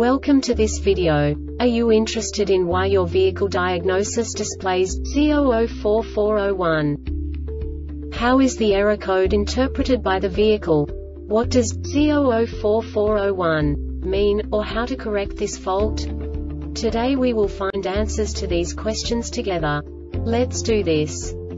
Welcome to this video. Are you interested in why your vehicle diagnosis displays C0044-01? How is the error code interpreted by the vehicle? What does C0044-01 mean, or how to correct this fault? Today we will find answers to these questions together. Let's do this.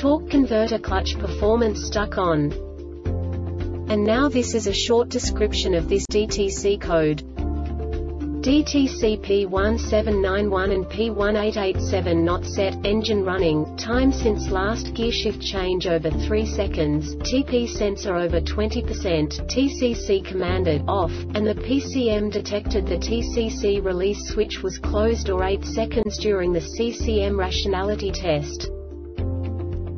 torque converter clutch performance stuck on. And now this is a short description of this DTC code. DTC P1791 and P1887 not set, engine running, time since last gearshift change over 3 seconds, TP sensor over 20%, TCC commanded, off, and the PCM detected the TCC release switch was closed or 8 seconds during the CCM rationality test.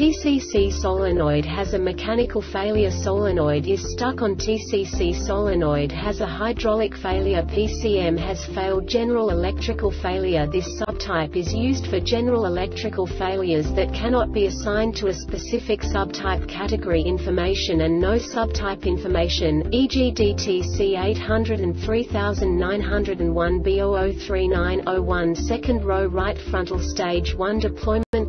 TCC solenoid has a mechanical failure, solenoid is stuck on, TCC solenoid has a hydraulic failure, PCM has failed, general electrical failure. This subtype is used for general electrical failures that cannot be assigned to a specific subtype category information and no subtype information, e.g. DTC 803901 B0039-01 second row right frontal stage 1 deployment